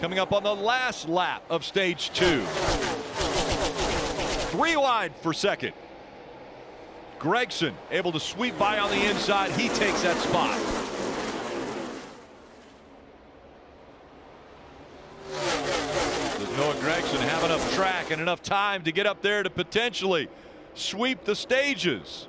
coming up on the last lap of stage two. 3 wide for second. Gragson able to sweep by on the inside. He takes that spot. Does Noah Gragson have enough track and enough time to get up there to potentially sweep the stages?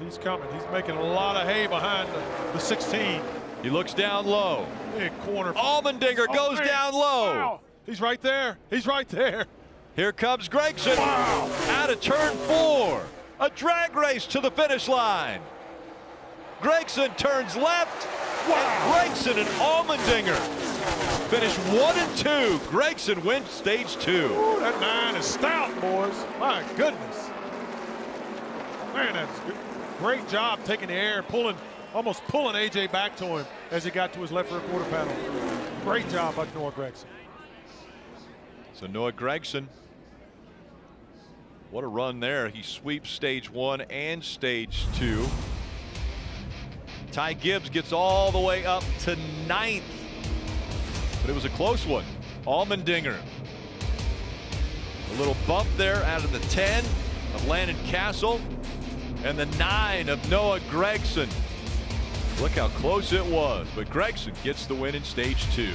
He's coming. He's making a lot of hay behind the 16. He looks down low. Big corner. Allmendinger goes down low. Wow. He's right there. He's right there. Here comes Gragson. Wow. Out of turn 4. A drag race to the finish line. Gragson turns left. Wow. Gragson and Allmendinger finish 1 and 2. Gragson wins stage 2. Ooh, that 9 is stout, boys. My goodness. Man, that's good. Great job taking the air, pulling, almost pulling A.J. back to him as he got to his left rear quarter panel. Great job by Noah Gragson. So Noah Gragson, what a run there. He sweeps stage 1 and stage 2. Ty Gibbs gets all the way up to 9th, but it was a close one. Allmendinger, a little bump there out of the 10 of Landon Castle. And the 9 of Noah Gragson. Look how close it was, but Gragson gets the win in stage 2.